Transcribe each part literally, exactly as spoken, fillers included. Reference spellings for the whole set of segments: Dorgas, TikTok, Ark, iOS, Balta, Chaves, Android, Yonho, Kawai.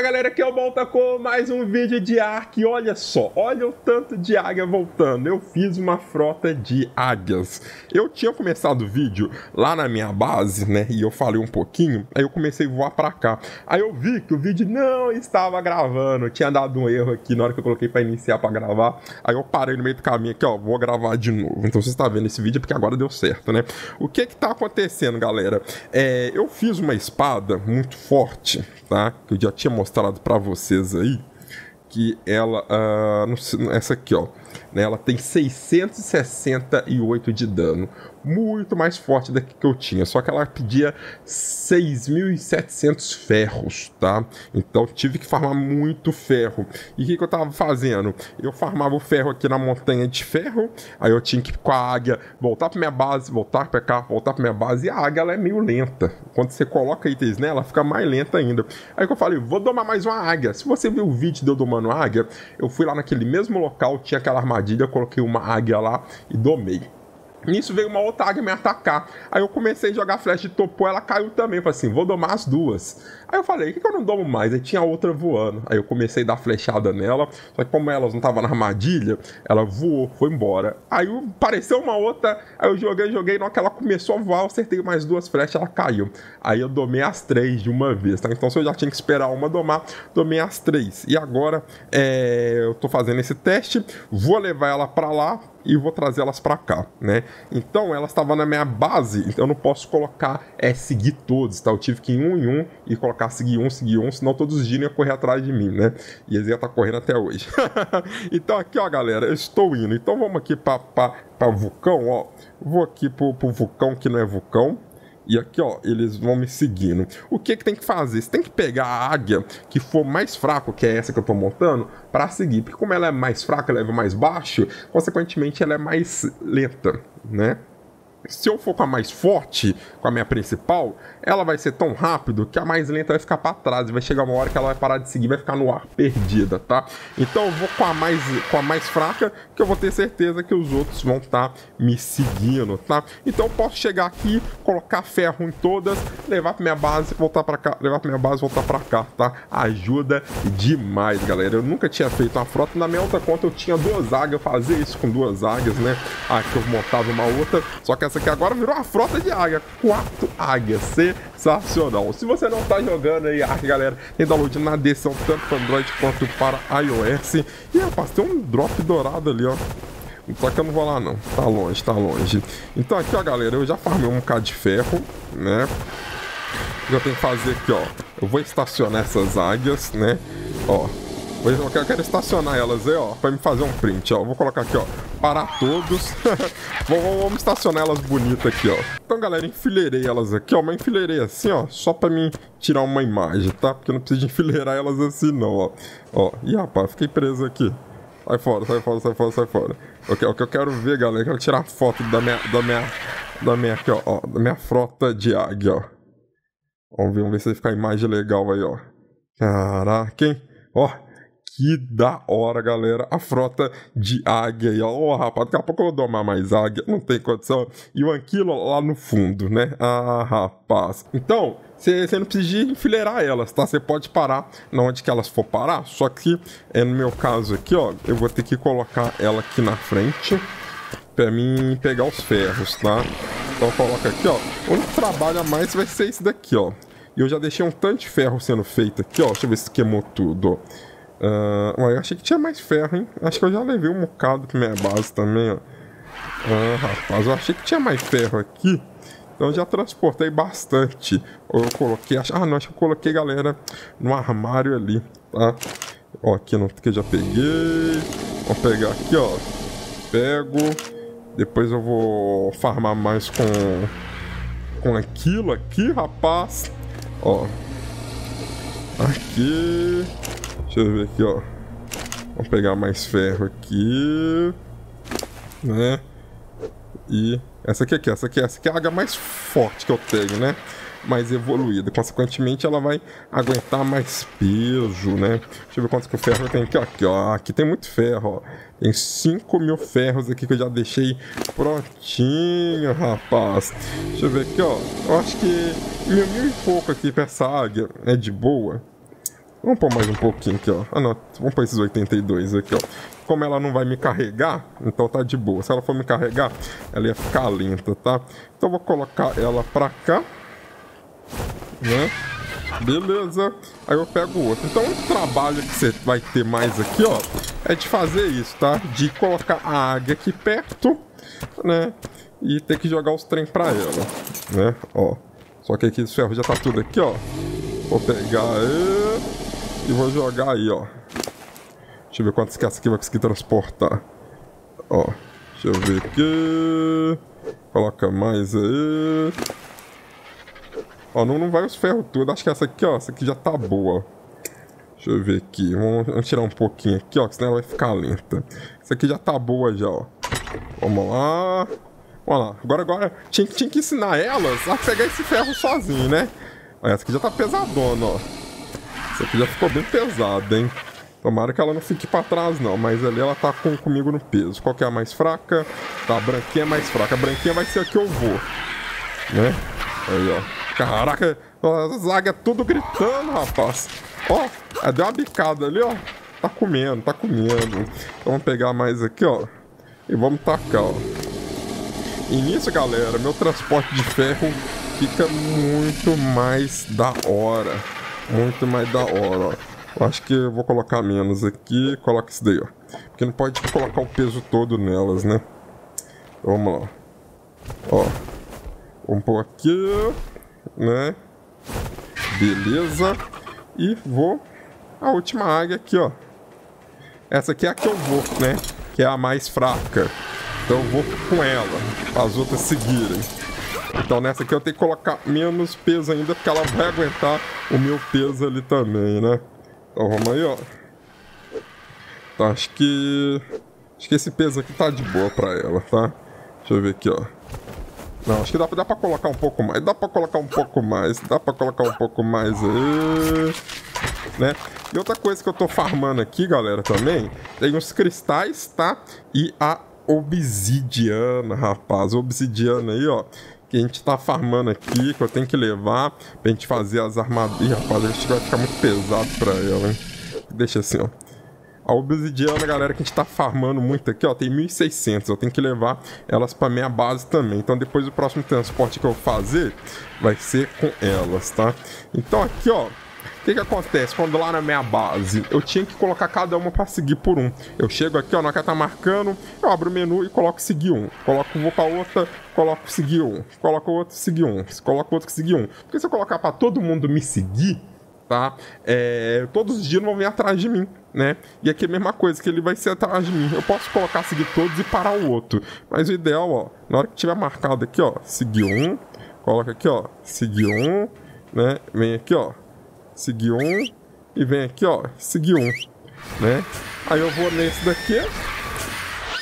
Fala galera, aqui é o Balta com mais um vídeo de Ark. Olha só, olha o tanto de águia voltando. Eu fiz uma frota de águias. Eu tinha começado o vídeo lá na minha base, né? E eu falei um pouquinho, aí eu comecei a voar pra cá. Aí eu vi que o vídeo não estava gravando, eu tinha dado um erro aqui na hora que eu coloquei pra iniciar pra gravar. Aí eu parei no meio do caminho aqui, ó, vou gravar de novo. Então você está vendo esse vídeo porque agora deu certo, né? O que que tá acontecendo, galera? É, eu fiz uma espada muito forte, tá? Que eu já tinha mostrado para vocês aí, que ela, uh, não sei, essa aqui, ó, né, ela tem seiscentos e sessenta e oito de dano, muito mais forte da que eu tinha, só que ela pedia seis mil e setecentos ferros, tá? Então tive que farmar muito ferro. E o que, que eu tava fazendo? Eu farmava o ferro aqui na montanha de ferro, aí eu tinha que ir com a águia, voltar pra minha base, voltar pra cá, voltar pra minha base, e a águia ela é meio lenta. Quando você coloca itens nela, ela fica mais lenta ainda. Aí que eu falei, vou domar mais uma águia. Se você viu o vídeo de eu domando a águia, eu fui lá naquele mesmo local, tinha aquela armadilha, coloquei uma águia lá e domei. Nisso veio uma outra águia me atacar. Aí eu comecei a jogar flecha de topo, ela caiu também. Eu falei assim, vou domar as duas. Aí eu falei, por que eu não domo mais? Aí tinha outra voando. Aí eu comecei a dar flechada nela. Só que como ela não estava na armadilha, ela voou, foi embora. Aí apareceu uma outra, aí eu joguei, joguei. Na hora que ela começou a voar, eu acertei mais duas flechas, ela caiu. Aí eu domei as três de uma vez, tá? Então se eu já tinha que esperar uma domar, domei as três. E agora é... eu tô fazendo esse teste. Vou levar ela pra lá e vou trazer elas pra cá, né? Então elas estavam na minha base, então eu não posso colocar é seguir todos, tá? Eu tive que ir um em um e colocar seguir um, seguir um, senão todos os dias iam correr atrás de mim, né? E eles iam estar correndo até hoje. Então aqui, ó, galera, eu estou indo. Então vamos aqui pra, pra, pra vulcão, ó. Vou aqui pro, pro vulcão que não é vulcão. E aqui, ó, eles vão me seguindo. O que que tem que fazer? Você tem que pegar a águia que for mais fraco, que é essa que eu tô montando, para seguir. Porque como ela é mais fraca, ela é mais baixo, consequentemente ela é mais lenta, né? Se eu for com a mais forte, com a minha principal, ela vai ser tão rápido que a mais lenta vai ficar para trás. E vai chegar uma hora que ela vai parar de seguir, vai ficar no ar, perdida, tá? Então eu vou com a mais, com a mais fraca, que eu vou ter certeza que os outros vão estar me seguindo, tá? Então eu posso chegar aqui, colocar ferro em todas, levar para minha base, voltar para cá, levar para minha base, voltar para cá, tá? Ajuda demais, galera. Eu nunca tinha feito uma frota. Na minha outra conta eu tinha duas águias, eu fazia isso com duas águias, né? Aqui eu montava uma outra, só que essa aqui agora virou uma frota de águia. Quatro águias. Sensacional. Se você não tá jogando aí, Ark, galera, tem download na descrição, tanto para Android quanto para iOS. E, rapaz, tem um drop dourado ali, ó. Só que eu não vou lá, não. Tá longe, tá longe. Então, aqui, ó, galera, eu já farmei um bocado de ferro, né? O que eu tenho que fazer aqui, ó. Eu vou estacionar essas águias, né? Ó. Eu quero estacionar elas aí, ó, pra me fazer um print, ó. Vou colocar aqui, ó, para todos. Vamos estacionar elas bonito aqui, ó. Então, galera, enfileirei elas aqui, ó. Mas enfileirei assim, ó, só pra mim tirar uma imagem, tá? Porque eu não preciso de enfileirar elas assim, não, ó. Ó, ih, rapaz, fiquei preso aqui. Sai fora, sai fora, sai fora, sai fora. Okay, o que eu quero ver, galera, eu quero tirar foto da minha, da minha, da minha, aqui, ó, ó, da minha frota de águia, ó. Vamos ver, vamos ver se vai ficar a imagem legal aí, ó. Caraca, hein? Ó. Que da hora, galera, a frota de águia aí, ó, oh, rapaz, daqui a pouco eu vou domar mais águia, não tem condição, e o anquilo lá no fundo, né, ah, rapaz, então... Você não precisa enfileirar elas, tá? Você pode parar na onde que elas for parar, só que, é, no meu caso aqui, ó, eu vou ter que colocar ela aqui na frente, pra mim pegar os ferros, tá? Então coloca aqui, ó, onde trabalha mais vai ser esse daqui, ó, e eu já deixei um tanto de ferro sendo feito aqui, ó, deixa eu ver se queimou tudo, ó. Uh, ué, eu achei que tinha mais ferro, hein? Acho que eu já levei um bocado pra minha base também, ó. Ah, rapaz, eu achei que tinha mais ferro aqui. Então eu já transportei bastante. Ou eu coloquei... Ach... Ah, não, acho que eu coloquei, galera, no armário ali, tá? Ó, aqui não, que eu já peguei. Vou pegar aqui, ó. Pego. Depois eu vou farmar mais com... Com aquilo aqui, rapaz. Ó. Aqui... Deixa eu ver aqui, ó. Vamos pegar mais ferro aqui. Né? E essa aqui, aqui, essa aqui, essa aqui é a águia mais forte que eu tenho, né? Mais evoluída. Consequentemente, ela vai aguentar mais peso, né? Deixa eu ver quantos que o ferro tem aqui, ó. Aqui, ó. Aqui tem muito ferro, ó. Tem cinco mil ferros aqui que eu já deixei prontinho, rapaz. Deixa eu ver aqui, ó. Eu acho que mil, mil e pouco aqui pra essa águia é de boa. Vamos pôr mais um pouquinho aqui, ó. Ah, não. Vamos pôr esses oitenta e dois aqui, ó. Como ela não vai me carregar, então tá de boa. Se ela for me carregar, ela ia ficar lenta, tá? Então eu vou colocar ela pra cá, né? Beleza. Aí eu pego o outro. Então um trabalho que você vai ter mais aqui, ó, é de fazer isso, tá? De colocar a águia aqui perto, né? E ter que jogar os trem pra ela, né? Ó. Só que aqui o ferro já tá tudo aqui, ó. Vou pegar aí e vou jogar aí, ó. Deixa eu ver quantos que essa aqui vai conseguir transportar. Ó, deixa eu ver aqui. Coloca mais aí. Ó, não, não vai os ferros tudo. Acho que essa aqui, ó, essa aqui já tá boa. Deixa eu ver aqui. Vamos, vamos tirar um pouquinho aqui, ó, que senão ela vai ficar lenta. Essa aqui já tá boa já, ó. Vamos lá. Vamos lá. Agora, agora, tinha, tinha que ensinar elas a pegar esse ferro sozinho, né? Essa aqui já tá pesadona, ó. Essa aqui já ficou bem pesada, hein? Tomara que ela não fique pra trás, não. Mas ali ela tá com, comigo no peso. Qual que é a mais fraca? Tá, a branquinha é mais fraca. A branquinha vai ser a que eu vou, né? Aí, ó. Caraca, as águias tudo gritando, rapaz. Ó, ela deu uma bicada ali, ó. Tá comendo, tá comendo. Então vamos pegar mais aqui, ó. E vamos tacar, ó. E nisso, galera, meu transporte de ferro fica muito mais da hora. Muito mais da hora, ó. Eu acho que eu vou colocar menos aqui. Coloca isso daí, ó. Porque não pode colocar o peso todo nelas, né? Então, vamos lá. Ó. Vamos pôr aqui, né? Beleza. E vou... A última águia aqui, ó. Essa aqui é a que eu vou, né? Que é a mais fraca. Então eu vou com ela, para as outras seguirem. Então nessa aqui eu tenho que colocar menos peso ainda, porque ela vai aguentar o meu peso ali também, né? Então vamos aí, ó. Então acho que... Acho que esse peso aqui tá de boa pra ela, tá? Deixa eu ver aqui, ó. Não, acho que dá, dá pra colocar um pouco mais. Dá pra colocar um pouco mais. Dá pra colocar um pouco mais aí, né? E outra coisa que eu tô farmando aqui, galera, também, tem os cristais, tá? E a obsidiana, rapaz. Obsidiana aí, ó. Que a gente tá farmando aqui, que eu tenho que levar pra gente fazer as armaduras. Rapaz, acho que vai ficar muito pesado pra ela, hein? Deixa assim, ó. A obsidiana, galera, que a gente tá farmando muito aqui, ó. Tem mil e seiscentos. Eu tenho que levar elas pra minha base também. Então depois do próximo transporte que eu fazer vai ser com elas, tá? Então aqui, ó. O que que acontece? Quando lá na minha base, eu tinha que colocar cada uma pra seguir por um. Eu chego aqui, ó, na hora que ela tá marcando, eu abro o menu e coloco seguir um. Coloco, vou pra outra, coloco seguir um. Coloco outro, seguir um. Coloco outro, seguir um. Porque se eu colocar pra todo mundo me seguir, tá? É, todos os dias não vão vir atrás de mim, né? E aqui é a mesma coisa, que ele vai ser atrás de mim. Eu posso colocar seguir todos e parar o outro. Mas o ideal, ó, na hora que tiver marcado aqui, ó, seguir um. Coloca aqui, ó, seguir um. Né? Vem aqui, ó. Seguir um, e vem aqui, ó, seguir um, né? Aí eu vou nesse daqui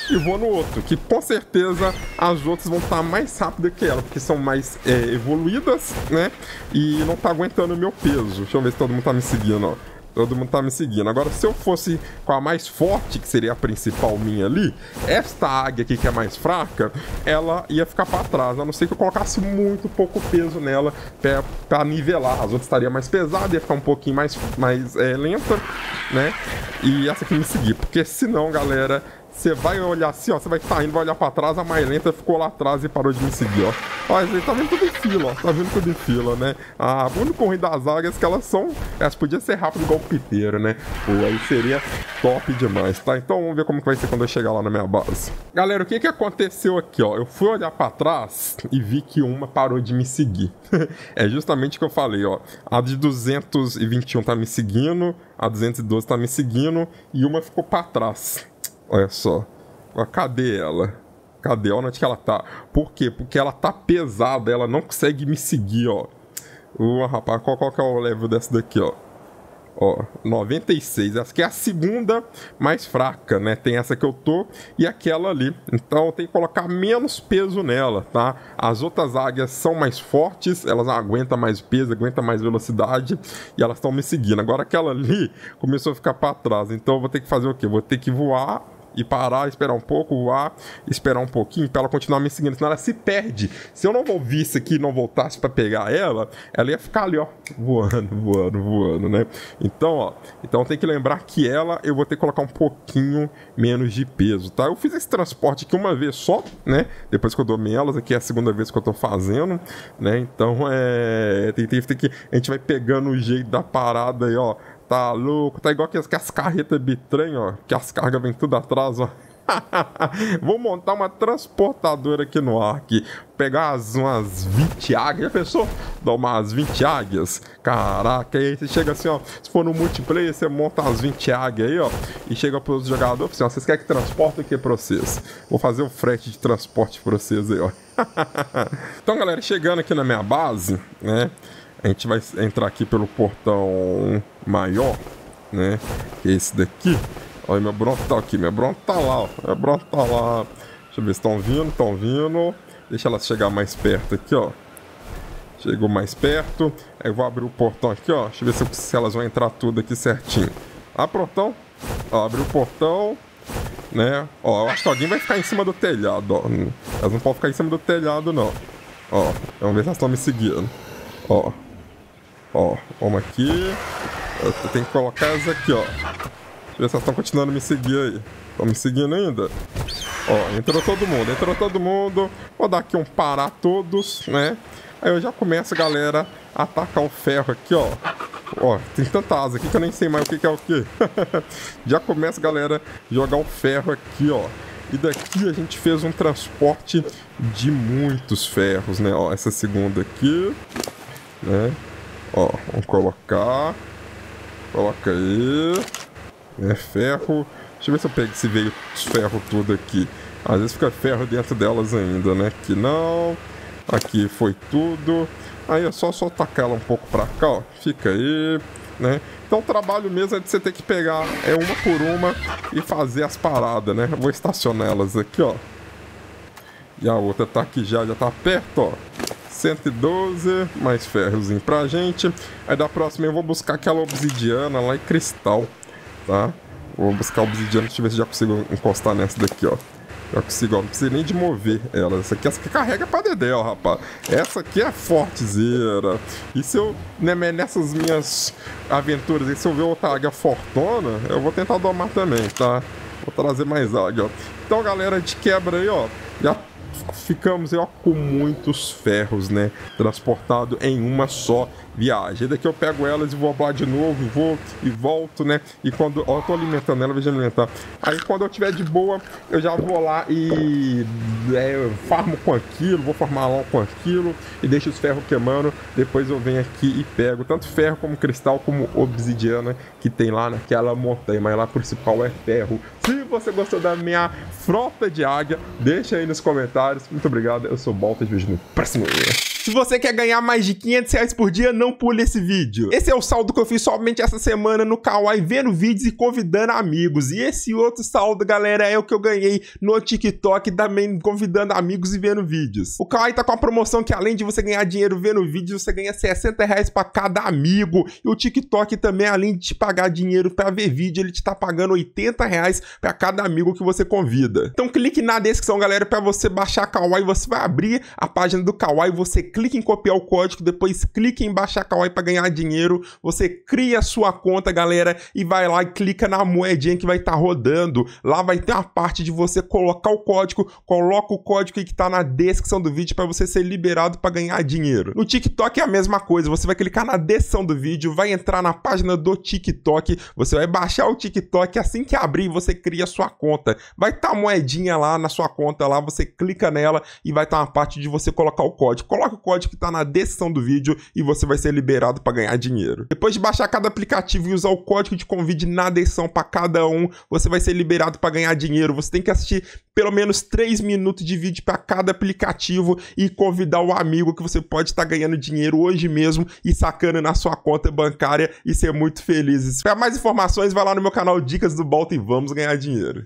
e vou no outro, que com certeza as outras vão estar mais rápidas que ela, porque são mais é, evoluídas, né? E não tá aguentando o meu peso. Deixa eu ver se todo mundo tá me seguindo, ó. Todo mundo tá me seguindo. Agora, se eu fosse com a mais forte, que seria a principal minha ali, esta águia aqui, que é mais fraca, ela ia ficar pra trás. A não ser que eu colocasse muito pouco peso nela pra, pra nivelar. As outras estariam mais pesadas, ia ficar um pouquinho mais, mais é, lenta, né? E essa aqui me seguir. Porque senão, galera, você vai olhar assim, ó. Você vai estar indo, vai olhar pra trás, a mais lenta ficou lá atrás e parou de me seguir, ó. Ó, ele tá vindo tudo em fila, ó. Tá vindo tudo em fila, né? Ah, o único ruim das águias é que elas são... Elas podiam ser rápidas igual o piteiro, né? Pô, aí seria top demais, tá? Então vamos ver como que vai ser quando eu chegar lá na minha base. Galera, o que que aconteceu aqui, ó? Eu fui olhar pra trás e vi que uma parou de me seguir. É justamente o que eu falei, ó. A de duzentos e vinte e um tá me seguindo, a duzentos e doze tá me seguindo e uma ficou pra trás. Olha só. Cadê ela? Cadê? Olha onde que ela tá. Por quê? Porque ela tá pesada. Ela não consegue me seguir, ó. Uh, rapaz, qual, qual que é o level dessa daqui, ó? Ó, noventa e seis. Essa aqui é a segunda mais fraca, né? Tem essa que eu tô e aquela ali. Então eu tenho que colocar menos peso nela, tá? As outras águias são mais fortes, elas aguentam mais peso, aguentam mais velocidade e elas estão me seguindo. Agora aquela ali começou a ficar pra trás. Então eu vou ter que fazer o quê? Vou ter que voar e parar, esperar um pouco, voar, esperar um pouquinho pra ela continuar me seguindo, senão ela se perde. Se eu não ouvisse aqui e não voltasse pra pegar ela, ela ia ficar ali, ó, voando, voando, voando, né? Então, ó, então tem que lembrar que ela, eu vou ter que colocar um pouquinho menos de peso, tá? Eu fiz esse transporte aqui uma vez só, né? Depois que eu domei elas, aqui é a segunda vez que eu tô fazendo, né? Então, é... Tem, tem, tem que... A gente vai pegando o jeito da parada aí, ó. Tá louco, tá igual que as, que as carretas bitrem, ó, que as cargas vêm tudo atrás, ó. Vou montar uma transportadora aqui no Ark. Pegar as, umas vinte águias. Já pensou? Dá umas vinte águias. Caraca, aí você chega assim, ó. Se for no multiplayer, você monta as vinte águias aí, ó. E chega pros jogadores assim, ó. Vocês querem que transporte o que pra vocês? Vou fazer um frete de transporte pra vocês aí, ó. Então, galera, chegando aqui na minha base, né? A gente vai entrar aqui pelo portão maior, né? Que é esse daqui. Olha, meu bronto tá aqui, meu bronto tá lá, ó. Meu bronto tá lá. Deixa eu ver se estão vindo, estão vindo. Deixa elas chegar mais perto aqui, ó. Chegou mais perto. Aí eu vou abrir o portão aqui, ó. Deixa eu ver se, se elas vão entrar tudo aqui certinho. Ah, portão. Ó, abriu o portão, né? Ó, eu acho que alguém vai ficar em cima do telhado, ó. Elas não podem ficar em cima do telhado, não. Ó, vamos ver se elas estão me seguindo. Ó. Ó, vamos aqui. Eu tenho que colocar essa aqui, ó. Deixa eu ver se elas estão continuando a me seguir aí. Estão me seguindo ainda? Ó, entrou todo mundo, entrou todo mundo. Vou dar aqui um parar todos, né? Aí eu já começo, galera, a atacar o ferro aqui, ó. Ó, tem tanta asa aqui que eu nem sei mais o que, que é o que. Já começo, galera, a jogar o ferro aqui, ó. E daqui a gente fez um transporte de muitos ferros, né? Ó, essa segunda aqui, né? Ó, vamos colocar. Coloca aí. É ferro. Deixa eu ver se eu pego esse veio os ferros tudo aqui. Às vezes fica ferro dentro delas ainda, né? Aqui não. Aqui foi tudo. Aí é só, só tacar ela um pouco pra cá, ó. Fica aí, né? Então o trabalho mesmo é de você ter que pegar é uma por uma e fazer as paradas, né? Eu vou estacionar elas aqui, ó. E a outra tá aqui já, já tá perto, ó. cento e doze, mais ferrozinho pra gente. Aí da próxima eu vou buscar aquela obsidiana lá e cristal, tá? Vou buscar a obsidiana, deixa eu ver se já consigo encostar nessa daqui, ó. Já consigo, ó, não precisa nem de mover ela. Essa aqui, essa aqui carrega pra dedé, ó, rapaz. Essa aqui é fortezeira. E se eu, né, nessas minhas aventuras aí, se eu ver outra águia fortona, eu vou tentar domar também, tá? Vou trazer mais águia, ó. Então, galera, de quebra aí, ó, já ficamos aí, ó, com muitos ferros, né? Transportado em uma só viagem. Daqui eu pego elas e vou ablar de novo, vou e volto, né? E quando... Ó, eu tô alimentando ela, veja alimentar. Aí quando eu tiver de boa, eu já vou lá e... É, farmo com aquilo, vou farmar lá com aquilo e deixo os ferros queimando. Depois eu venho aqui e pego tanto ferro como cristal, como obsidiana que tem lá naquela montanha. Mas lá principal é ferro. Se você gostou da minha frota de águia, deixa aí nos comentários. Muito obrigado, eu sou o Balta, te vejo no próximo vídeo. Se você quer ganhar mais de quinhentos reais por dia, não pule esse vídeo. Esse é o saldo que eu fiz somente essa semana no Kawai, vendo vídeos e convidando amigos. E esse outro saldo, galera, é o que eu ganhei no TikTok, também convidando amigos e vendo vídeos. O Kawai tá com a promoção que além de você ganhar dinheiro vendo vídeos, você ganha sessenta reais pra cada amigo. E o TikTok também, além de te pagar dinheiro pra ver vídeo, ele te tá pagando oitenta reais pra cada amigo que você convida. Então clique na descrição, galera, pra você baixar a Kawai. Você vai abrir a página do Kawai, você clique em copiar o código, depois clique em baixar Kawai para ganhar dinheiro. Você cria a sua conta, galera, e vai lá e clica na moedinha que vai estar tá rodando. Lá vai ter a parte de você colocar o código. Coloca o código aí que tá na descrição do vídeo para você ser liberado para ganhar dinheiro. No TikTok é a mesma coisa. Você vai clicar na descrição do vídeo, vai entrar na página do TikTok, você vai baixar o TikTok. Assim que abrir, você cria a sua conta. Vai estar tá a moedinha lá na sua conta lá, você clica nela e vai estar tá uma parte de você colocar o código. Coloca o código que tá na descrição do vídeo e você vai ser liberado para ganhar dinheiro. Depois de baixar cada aplicativo e usar o código de convite na descrição para cada um, você vai ser liberado para ganhar dinheiro. Você tem que assistir pelo menos três minutos de vídeo para cada aplicativo e convidar o amigo que você pode estar tá ganhando dinheiro hoje mesmo e sacando na sua conta bancária e ser muito felizes. Para mais informações, vai lá no meu canal Dicas do Balta e vamos ganhar dinheiro.